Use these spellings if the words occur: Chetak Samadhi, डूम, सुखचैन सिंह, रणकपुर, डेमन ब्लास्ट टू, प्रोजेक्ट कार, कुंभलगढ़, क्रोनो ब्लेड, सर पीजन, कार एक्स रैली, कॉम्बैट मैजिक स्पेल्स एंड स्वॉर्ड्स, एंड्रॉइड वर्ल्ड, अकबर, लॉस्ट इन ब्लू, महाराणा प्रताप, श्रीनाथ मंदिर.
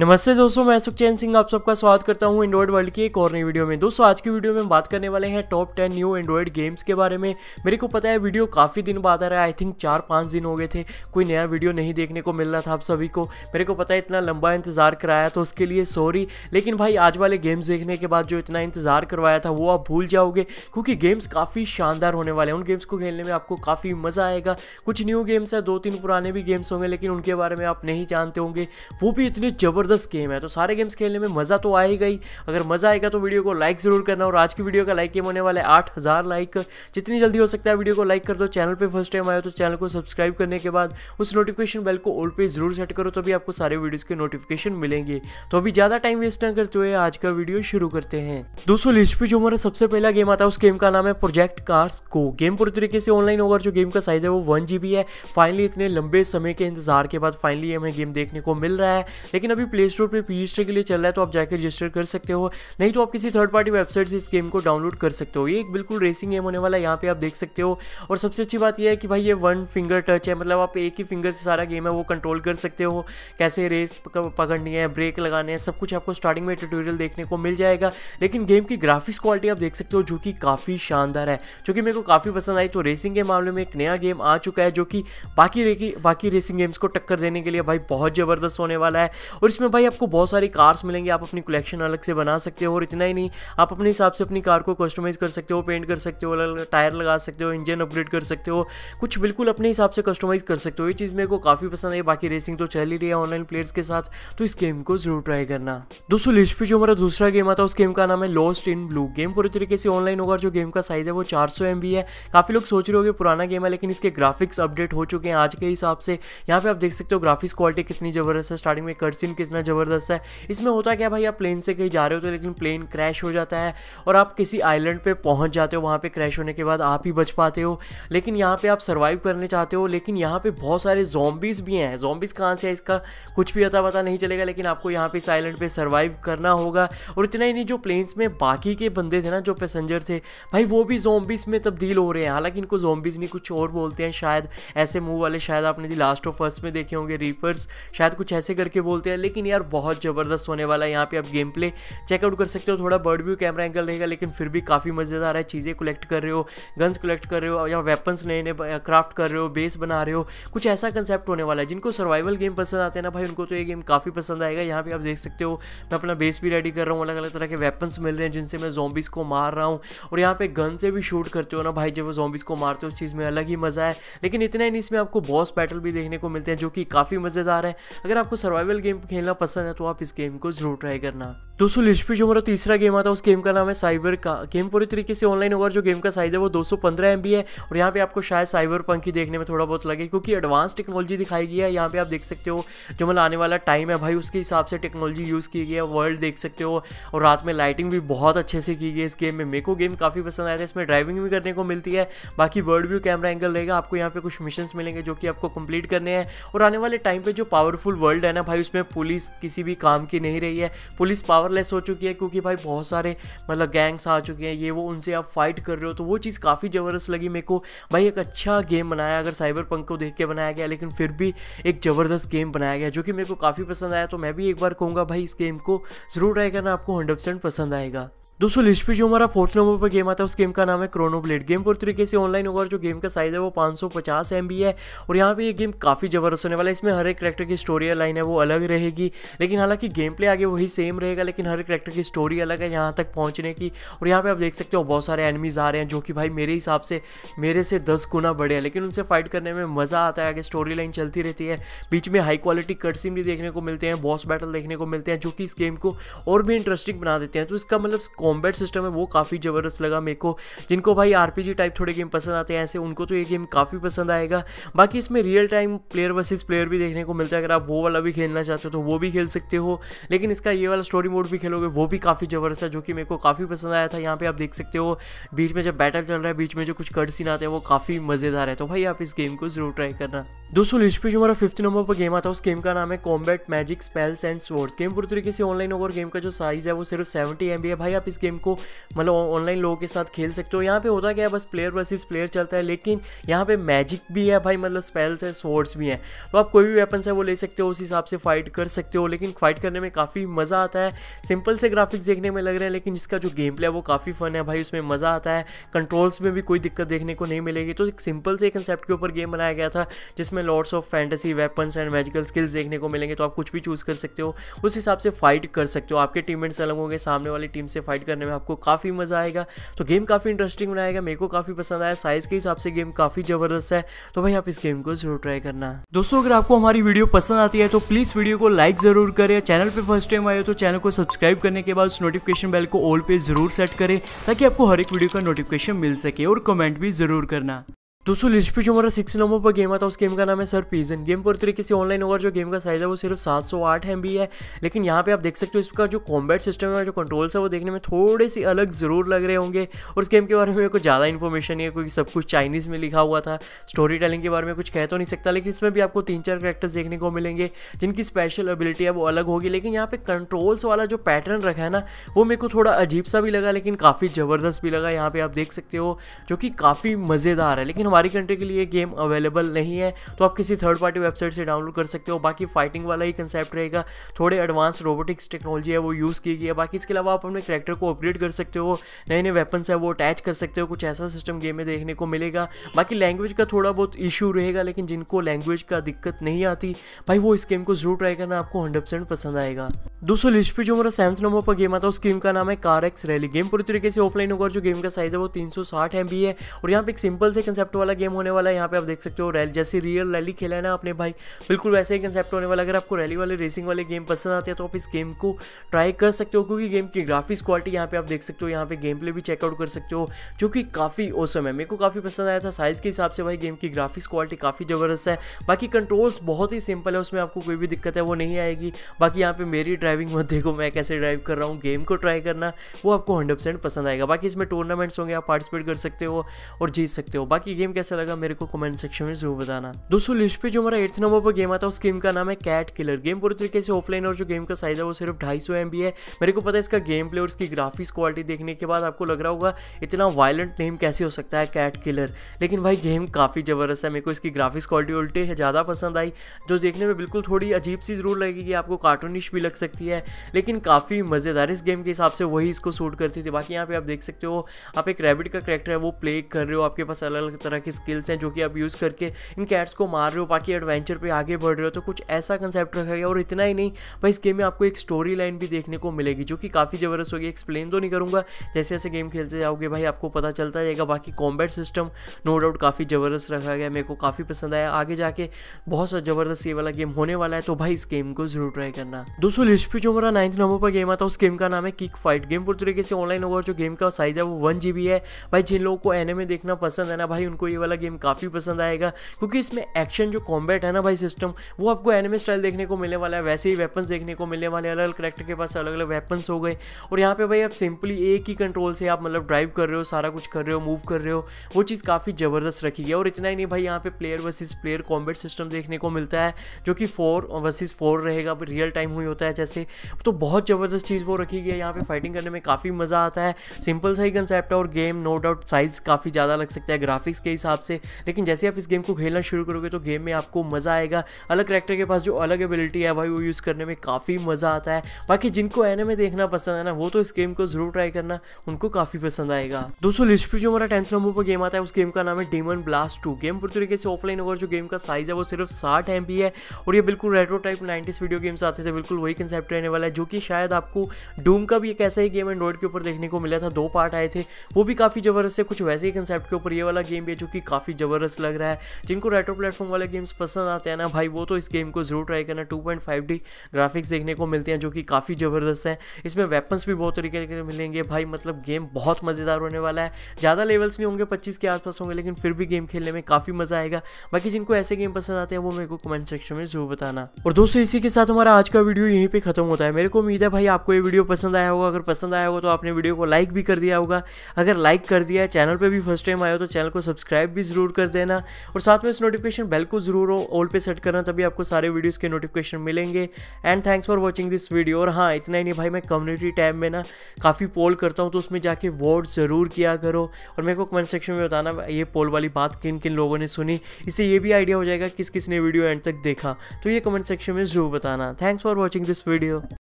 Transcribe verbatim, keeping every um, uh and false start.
नमस्ते दोस्तों, मैं सुखचैन सिंह आप सबका स्वागत करता हूं एंड्रॉइड वर्ल्ड की एक और नई वीडियो में। दोस्तों आज की वीडियो में बात करने वाले हैं top ten new Android games के बारे में। मेरे को पता है वीडियो काफ़ी दिन बाद आ रहा है, आई थिंक चार पाँच दिन हो गए थे, कोई नया वीडियो नहीं देखने को मिल रहा था आप सभी को। मेरे को पता है इतना लंबा इंतजार कराया तो उसके लिए सॉरी, लेकिन भाई आज वाले गेम्स देखने के बाद जो इतना इंतजार करवाया था वो आप भूल जाओगे, क्योंकि गेम्स काफ़ी शानदार होने वाले हैं। उन गेम्स को खेलने में आपको काफ़ी मज़ा आएगा। कुछ न्यू गेम्स हैं, दो तीन पुराने भी गेम्स होंगे लेकिन उनके बारे में आप नहीं जानते होंगे, वो भी इतने जबरदस्त दस गेम है। तो सारे गेम्स खेलने में मज़ा तो आएगा ही। अगर मज़ा आएगा तो वीडियो को लाइक ज़रूर करना। और आज की वीडियो का लाइक गेम होने वाला है आठ हज़ार लाइक। जितनी जल्दी हो सकता है वीडियो को लाइक कर दो। चैनल पे फर्स्ट टाइम आए तो चैनल को सब्सक्राइब करने के बाद उस नोटिफिकेशन बेल को ऑल पे ज़रूर सेट करो, तभी आपको सारे वीडियोज़ के नोटिफिकेशन मिलेंगे। तो अभी ज़्यादा टाइम वेस्ट ना करते हुए आज का वीडियो शुरू करते हैं। दोस्तों लिस्ट पर जो हमारा सबसे पहला गेम आता है उस गेम का नाम है प्रोजेक्ट कार। गेम पूरी तरीके से ऑनलाइन होगा, जो गेम का साइज़ है वो वन जी बी है। फाइनली इतने लंबे समय के इंतजार के बाद फाइनली हमें गेम देखने को मिल रहा है, लेकिन अभी प्ले स्टोर पे रजिस्टर के लिए चल रहा है तो आप जाकर रजिस्टर कर सकते हो, नहीं तो आप किसी थर्ड पार्टी वेबसाइट से इस गेम को डाउनलोड कर सकते हो। ये एक बिल्कुल रेसिंग गेम होने वाला है, यहाँ पे आप देख सकते हो। और सबसे अच्छी बात यह है कि भाई ये वन फिंगर टच है, मतलब आप एक ही फिंगर से सारा गेम है वो कंट्रोल कर सकते हो। कैसे रेस पकड़नी है, ब्रेक लगाने हैं, सब कुछ आपको स्टार्टिंग में ट्यूटोरियल देखने को मिल जाएगा। लेकिन गेम की ग्राफिक्स क्वालिटी आप देख सकते हो जो कि काफ़ी शानदार है, जो कि मेरे को काफ़ी पसंद आई। तो रेसिंग के मामले में एक नया गेम आ चुका है जो कि बाकी बाकी रेसिंग गेम्स को टक्कर देने के लिए भाई बहुत ज़बरदस्त होने वाला है। और इसमें भाई आपको बहुत सारी कार्स मिलेंगी, आप अपनी कलेक्शन अलग से बना सकते हो। और इतना ही नहीं, आप अपने हिसाब से अपनी कार को कस्टमाइज कर सकते हो, पेंट कर सकते हो, टायर लगा सकते हो, इंजन अपग्रेड कर सकते हो, कुछ बिल्कुल अपने हिसाब से कस्टमाइज कर सकते हो। ये चीज़ मेरे को काफ़ी पसंद है। बाकी रेसिंग तो चल ही रही है ऑनलाइन प्लेयर्स के साथ, तो इस गेम को जरूर ट्राई करना। दोस्तों लिस्ट पर जो हमारा दूसरा गेम आता है उस गेम का नाम है लॉस्ट इन ब्लू। गेम पूरी तरीके से ऑनलाइन होगा, जो गेम का साइज है वो चार सौ एम बी है। काफ़ी लोग सोच रहे होंगे पुराना गेम है, लेकिन इसके ग्राफिक्स अपडेट हो चुके हैं आज के हिसाब से। यहाँ पर आप देख सकते हो ग्राफिक्स क्वालिटी कितनी ज़बरदस्त है, स्टार्टिंग में कर्सिंग कितना ज़बरदस्त है। इसमें होता क्या भाई, आप प्लेन से कहीं जा रहे हो तो लेकिन प्लेन क्रैश हो जाता है और आप किसी आइलैंड पे पहुंच जाते हो। वहाँ पे क्रैश होने के बाद आप ही बच पाते हो, लेकिन यहाँ पे आप सर्वाइव करने चाहते हो। लेकिन यहाँ पे बहुत सारे ज़ॉम्बीज़ भी हैं। ज़ॉम्बीज़ कहाँ से है इसका कुछ भी अता पता नहीं चलेगा, लेकिन आपको यहाँ पे इस आइलैंड पर सर्वाइव करना होगा। और इतना ही नहीं, जो प्लेन्स में बाकी के बंदे थे ना, जो पैसेंजर थे भाई, वो भी ज़ॉम्बीज़ में तब्दील हो रहे हैं। हालाँकि इनको ज़ॉम्बीज़ नहीं, कुछ और बोलते हैं शायद, ऐसे मुँह वाले। शायद आपने द लास्ट ऑफ अस में देखे होंगे रीपर्स, शायद कुछ ऐसे करके बोलते हैं। लेकिन यार बहुत ज़बरदस्त होने वाला है। यहाँ पे आप गेम प्ले चेकआउट कर सकते हो। थोड़ा बर्ड व्यू कैमरा एंगल रहेगा, लेकिन फिर भी काफ़ी मज़ेदार है। चीज़ें कलेक्ट कर रहे हो, गन्स कलेक्ट कर रहे हो, या वेपन्स नए नए क्राफ्ट कर रहे हो, बेस बना रहे हो, कुछ ऐसा कंसेप्ट होने वाला है। जिनको सर्वाइवल गेम पसंद आते हैं ना भाई, उनको तो ये गेम काफ़ी पसंद आएगा। यहाँ पर आप देख सकते हो मैं अपना बेस भी रेडी कर रहा हूँ, अलग अलग तरह के वेपन्स मिल रहे हैं जिनसे मैं ज़ॉम्बीज़ को मार रहा हूँ। और यहाँ पर गन से भी शूट करते हो ना भाई, जब वो ज़ॉम्बीज़ को मारते हो उस चीज़ में अलग ही मज़ा है। लेकिन इतना ही नहीं, इसमें आपको बॉस बैटल भी देखने को मिलते हैं जो कि काफ़ी मज़ेदार है। अगर आपको सर्वाइवल गेम खेलना पसंद है तो आप इस गेम को जरूर ट्राई करना। दोस्तों लिस्ट पे जो हमारा तीसरा गेम आता है उस गेम का नाम है साइबर का। गेम पूरी तरीके से ऑनलाइन होगा, जो गेम का साइज है वो दो सौ पंद्रह एमबी है। और यहाँ पे आपको शायद साइबर पंक ही देखने में थोड़ा बहुत लगे, क्योंकि एडवांस टेक्नोलॉजी दिखाई गई है। यहाँ पे आप देख सकते हो जो मतलब आने वाला टाइम है भाई, उसके हिसाब से टेक्नोलॉजी यूज़ की गई है। वर्ल्ड देख सकते हो, और रात में लाइटिंग भी बहुत अच्छे से की गई है इस गेम में। मेरे को गेम काफ़ी पसंद आया था। इसमें ड्राइविंग भी करने को मिलती है, बाकी बर्ड व्यू कैमरा एंगल रहेगा। आपको यहाँ पे कुछ मिशंस मिलेंगे जो कि आपको कंप्लीट करने हैं। और आने वाले टाइम पर जो पावरफुल वर्ल्ड है ना भाई, उसमें पुलिस किसी भी काम की नहीं रही है, पुलिस पावरलेस हो चुकी है, क्योंकि भाई बहुत सारे मतलब गैंग्स आ चुके हैं, ये वो, उनसे आप फाइट कर रहे हो। तो वो चीज़ काफ़ी ज़बरदस्त लगी मेरे को भाई। एक अच्छा गेम बनाया, अगर साइबर पंक को देख के बनाया गया, लेकिन फिर भी एक ज़बरदस्त गेम बनाया गया जो कि मेरे को काफ़ी पसंद आया। तो मैं भी एक बार कहूँगा भाई इस गेम को ज़रूर ट्राई करना, आपको हंड्रेड परसेंट पसंद आएगा। दोस्तों लिस्ट पे जो हमारा फोर्थ नंबर पर गेम आता है उस गेम का नाम है क्रोनो ब्लेड। गेम पूरी तरीके से ऑनलाइन होगा, जो गेम का साइज है वो पाँच सौ पचास एमबी है। और यहाँ पे ये गेम काफ़ी ज़बरदस्त होने वाला है। इसमें हर एक करेक्टर की स्टोरी लाइन है वो अलग रहेगी, लेकिन हालांकि गेम प्ले आगे वही सेम रहेगा, लेकिन हर एक करेक्टर की स्टोरी अलग है यहाँ तक पहुँचने की। और यहाँ पर आप देख सकते हो बहुत सारे एनिमीज़ आ रहे हैं जो कि भाई मेरे हिसाब से मेरे से दस गुना बड़े हैं, लेकिन उनसे फाइट करने में मज़ा आता है। आगे स्टोरी लाइन चलती रहती है, बीच में हाई क्वालिटी कटसीन भी देखने को मिलते हैं, बॉस बैटल देखने को मिलते हैं, जो कि इस गेम को और भी इंटरेस्टिंग बना देते हैं। तो इसका मतलब कॉम्बैट सिस्टम है वो काफ़ी ज़बरदस्त लगा मेरे को। जिनको भाई आरपीजी टाइप थोड़े गेम पसंद आते हैं ऐसे, उनको तो ये गेम काफ़ी पसंद आएगा। बाकी इसमें real time player versus player भी देखने को मिलता है। अगर आप वो वाला भी खेलना चाहते हो तो वो भी खेल सकते हो, लेकिन इसका ये वाला स्टोरी मोड भी खेलोगे वो भी काफ़ी ज़बरदस्त है, जो कि मेरे को काफ़ी पसंद आया था। यहाँ पर आप देख सकते हो बीच में जब बैटल चल रहा है, बीच में जो कुछ कट सीन आते हैं वो काफ़ी मज़ेदार है। तो भाई आप इस गेम को ज़रूर ट्राई करना। दोस्तों लिस्ट पे जो हमारा फिफ्थ नंबर पर गेम आता है उस गेम का नाम है कॉम्बैट मैजिक स्पेल्स एंड स्वॉर्ड्स। Game पूरी तरीके से ऑनलाइन होगा, और गेम का जो साइज़ है वो सिर्फ सेवेंटी एम बी है। भाई आप इस इस गेम को मतलब ऑनलाइन लोगों के साथ खेल सकते हो। यहाँ पे होता क्या है, बस प्लेयर वर्सेस प्लेयर चलता है, लेकिन यहाँ पे मैजिक भी है भाई, मतलब स्पेल्स है, स्वॉर्ड्स भी हैं, तो आप कोई भी वेपन है वो ले सकते हो, उस हिसाब से फाइट कर सकते हो। लेकिन फाइट करने में काफ़ी मज़ा आता है, सिंपल से ग्राफिक्स देखने में लग रहे हैं, लेकिन इसका जो गेम प्ले है वो काफ़ी फन है भाई, उसमें मज़ा आता है, कंट्रोल्स में भी कोई दिक्कत देखने को नहीं मिलेगी। तो एक सिंपल से कंसेप्ट के ऊपर गेम बनाया गया था जिसमें lots of fantasy weapons and magical skills देखने को मिलेंगे, तो आप कुछ भी चूज़ कर सकते हो, उस हिसाब से फाइट कर सकते हो, आपके टीममेट्स अलग होंगे, सामने वाली टीम से फाइट करने में आपको काफ़ी मज़ा आएगा। तो गेम काफ़ी इंटरेस्टिंग बनाएगा, मेरे को काफ़ी पसंद आया, साइज़ के हिसाब से गेम काफ़ी ज़बरदस्त है, तो भाई आप इस गेम को जरूर ट्राई करना। दोस्तों अगर आपको हमारी वीडियो पसंद आती है तो प्लीज़ वीडियो को लाइक ज़रूर करें, चैनल पर फर्स्ट टाइम आए हो तो चैनल को सब्सक्राइब करने के बाद उस नोटिफिकेशन बेल को ऑल पे ज़रूर सेट करें ताकि आपको हर एक वीडियो का नोटिफिकेशन मिल सके, और कमेंट भी ज़रूर करना। दोस्तों लिस्ट पे जो हमारा सिक्स नंबर पर गेम आता है उस गेम का नाम है सर पीजन। गेम पूरी तरीके से ऑनलाइन होगा, जो गेम का साइज़ है वो सिर्फ सात सौ आठ एमबी है, लेकिन यहाँ पे आप देख सकते हो इसका जो कॉम्बैट सिस्टम है, जो कंट्रोल्स है वो देखने में थोड़े से अलग ज़रूर लग रहे होंगे। और इस गेम के बारे में मेरे को ज़्यादा इन्फॉर्मेशन नहीं है क्योंकि सब कुछ चाइनीज़ में लिखा हुआ था, स्टोरी टेलिंग के बारे में कुछ कह तो नहीं सकता, लेकिन इसमें भी आपको तीन चार कैरेक्टर्स देखने को मिलेंगे जिनकी स्पेशल एबिलिटी है वो अलग होगी। लेकिन यहाँ पे कंट्रोल्स वाला जो पैटर्न रखा है ना वो मेरे को थोड़ा अजीब सा भी लगा, लेकिन काफ़ी ज़बरदस्त भी लगा, यहाँ पर आप देख सकते हो, जो कि काफ़ी मज़ेदार है। लेकिन हमारी कंट्री के लिए गेम अवेलेबल नहीं है, तो आप किसी थर्ड पार्टी वेबसाइट से डाउनलोड कर सकते हो। बाकी फाइटिंग वाला ही कंसेप्ट रहेगा, थोड़े एडवांस रोबोटिक्स टेक्नोलॉजी है वो यूज़ की गई है, बाकी इसके अलावा आप अपने कैरेक्टर को अपग्रेड कर सकते हो, नए नए वेपन्स है वो अटैच कर सकते हो, कुछ ऐसा सिस्टम गेम में देखने को मिलेगा। बाकी लैंग्वेज का थोड़ा बहुत इशू रहेगा, लेकिन जिनको लैंग्वेज का दिक्कत नहीं आती भाई वो इस गेम को जरूर ट्राई करना, आपको हंड्रेड परसेंट पसंद आएगा। दोस्तों लिस्ट पे जो हमारा सेवंथ नंबर पर गेम आता है उस गेम का नाम है कार एक्स रैली। गेम पूरी तरीके से ऑफलाइन होगा, जो गेम का साइज़ है वो तीन सौ साठ एमबी है, और यहाँ पे एक सिंपल से कंसेप्ट वाला गेम होने वाला है। यहाँ पे आप देख सकते हो रैली, जैसे रियल रैली खेला है ना आपने भाई, बिल्कुल वैसे ही कंसेप्ट होने वाला। अगर आपको रैली वाले रेसिंग वाले गेम पसंद आते हैं तो आप इस गेम को ट्राई कर सकते हो, क्योंकि गेम की ग्राफिक्स क्वालिटी यहाँ पे आप देख सकते हो, यहाँ पे गेम प्ले भी चेकआउट कर सकते हो, जो कि काफ़ी औसम है, मेरे को काफ़ी पसंद आया था। साइज़ के हिसाब से भाई गेम की ग्राफिक्स क्वालिटी काफ़ी ज़बरदस्त है, बाकी कंट्रोल्स बहुत ही सिंपल है, उसमें आपको कोई भी दिक्कत है वो नहीं आएगी। बाकी यहाँ पर मेरी ड्राइविंग मत देखो, मैं कैसे ड्राइव कर रहा हूँ, गेम को ट्राई करना, वो आपको हंड्रेड परसेंट पसंद आएगा। बाकी इसमें टूर्नामेंट्स होंगे, आप पार्टिसिपेट कर सकते हो और जीत सकते हो। बाकी गेम कैसा लगा मेरे को कमेंट सेक्शन में जरूर बताना। दोस्तों लिस्ट पे जो हमारा एथ नंबर पर गेम आता है उस गेम का नाम है कैट किलर। गेम पूरी तरीके से ऑफलाइन, और जो गेम का साइज़ है वो सिर्फ ढाई सौ एम बी है। मेरे को पता है इसका गेम प्ले और इसकी ग्राफिक्स क्वालिटी देखने के बाद आपको लग रहा होगा इतना वायलेंट नेम कैसे हो सकता है कैट किलर, लेकिन भाई गेम काफ़ी ज़बरदस्त है, मेरे को इसकी ग्राफिक्स क्वालिटी उल्टे है ज़्यादा पसंद आई, जो देखने में बिल्कुल थोड़ी अजीब सी जरूर लगेगी, आपको कार्टूनिश भी लग सकती है, लेकिन काफ़ी मज़ेदार इस गेम के हिसाब से वही इसको सूट करती थी। बाकी यहाँ पे आप देख सकते हो, आप एक रैबिट का कैरेक्टर है वो प्ले कर रहे हो, आपके पास अलग अलग तरह की स्किल्स हैं जो कि आप यूज़ करके इन कैट्स को मार रहे हो, बाकी एडवेंचर पे आगे बढ़ रहे हो, तो कुछ ऐसा कंसेप्ट रखा गया। और इतना ही नहीं भाई इस गेम में आपको एक स्टोरी लाइन भी देखने को मिलेगी जो कि काफ़ी ज़बरदस्त होगी, एक्सप्लेन तो नहीं करूँगा, जैसे जैसे गेम खेलते जाओगे भाई आपको पता चलता जाएगा। बाकी कॉम्बैट सिस्टम नो डाउट काफ़ी ज़बरदस्त रखा गया, मेरे को काफ़ी पसंद आया, आगे जाके बहुत सा ज़बरदस्त ये वाला गेम होने वाला है, तो भाई इस गेम को जरूर ट्राई करना। दोस्तों लिस्ट पे जो हमारा नाइन्थ नंबर पर गेम आता है उस गेम का नाम है किक फाइट। गेम पूरी तरीके से ऑनलाइन होगा, जो गेम का साइज़ है वो वन जी बी है। भाई जिन लोगों को एनिमे देखना पसंद है ना भाई उनको ये वाला गेम काफ़ी पसंद आएगा, क्योंकि इसमें एक्शन जो कॉम्बैट है ना भाई सिस्टम वो आपको एनिमे स्टाइल देखने को मिलने वाला है, वैसे ही वेपन्स देखने को मिलने वाले, अलग अलग करैक्टर के पास अलग अलग वेपन्स हो गए। और यहाँ पे भाई आप सिंपली एक ही कंट्रोल से आप मतलब ड्राइव कर रहे हो, सारा कुछ कर रहे हो, मूव कर रहे हो, वो चीज़ काफ़ी ज़बरदस्त रखी है। और इतना ही नहीं भाई यहाँ पे player versus player combat system देखने को मिलता है, जो कि फोर वर्सेस फोर रहेगा, रियल टाइम हुई होता है जैसे, तो बहुत ज़बरदस्त चीज़ वो रखी गई है। यहाँ पर फाइटिंग करने में काफ़ी मज़ा आता है, सिंपल सा ही कंसेप्ट है, और गेम नो डाउट साइज़ काफ़ी ज़्यादा लग सकता है ग्राफिक्स के हिसाब से, लेकिन जैसे आप इस गेम को खेलना शुरू करोगे तो गेम में आपको मज़ा आएगा, अलग कैरेक्टर के पास जो अलग एबिलिटी है भाई वो यूज़ करने में काफ़ी मज़ा आता है। बाकी जिनको एनिमे देखना पसंद है ना वो तो इस गेम को जरूर ट्राई करना, उनको काफ़ी पसंद आएगा। दोस्तों लिस्ट पे जो हमारा टेंथ नंबर पर गेम आता है उस गेम का नाम है डेमन ब्लास्ट टू। गेम पूरी तरीके से ऑफलाइन होगा, जो गेम का साइज़ है वो सिर्फ साठ एम बी है, और ये बिल्कुल retro type nineties video games आते थे बिल्कुल वही कंसेप्ट रहने वाला है, जो कि शायद आपको डूम का भी एक ऐसा ही गेम एंड्रॉइड के ऊपर देखने को मिला था, दो पार्ट आए थे, वो भी काफ़ी ज़बरदस्त है, कुछ वैसे ही कंसेप्ट के ऊपर ये वाला गेम भी है जो कि काफ़ी ज़बरदस्त लग रहा है। जिनको रेट्रो प्लेटफॉर्म वाले गेम्स पसंद आते हैं ना भाई वो तो इस गेम को जरूर ट्राई करना। Two point five D graphics देखने को मिलते हैं जो कि काफ़ी ज़बरदस्त है, इसमें वेपन्स भी बहुत तरीके के मिलेंगे भाई, मतलब गेम बहुत मज़ेदार होने वाला है, ज़्यादा लेवल्स नहीं होंगे, पच्चीस के आसपास होंगे, लेकिन फिर भी गेम खेलने में काफ़ी मज़ा आएगा। बाकी जिनको ऐसे गेम पसंद आते हैं वो मेरे को कमेंट सेक्शन में जरूर बताना। और दोस्तों इसी के साथ हमारा आज का वीडियो यहीं पर खत्म खत्म होता है। मेरे को उम्मीद है भाई आपको ये वीडियो पसंद आया होगा, अगर पसंद आया होगा तो आपने वीडियो को लाइक भी कर दिया होगा, अगर लाइक कर दिया है चैनल पर भी फर्स्ट टाइम आया हो तो चैनल को सब्सक्राइब भी जरूर कर देना और साथ में इस नोटिफिकेशन बेल को जरूर ऑल पे सेट करना, तभी आपको सारे वीडियोज़ के नोटिफिकेशन मिलेंगे। And thanks for watching this video. और हाँ, इतना ही नहीं भाई, मैं कम्युनिटी टैब में ना काफ़ी पोल करता हूँ तो उसमें जाके वोट ज़रूर किया करो और मेरे को कमेंट सेक्शन में बताना ये पोल वाली बात किन किन लोगों ने सुनी, इससे ये भी आइडिया हो जाएगा किस किस ने वीडियो एंड तक देखा, तो ये कमेंट सेक्शन में ज़रूर बताना। Thanks for watching this video.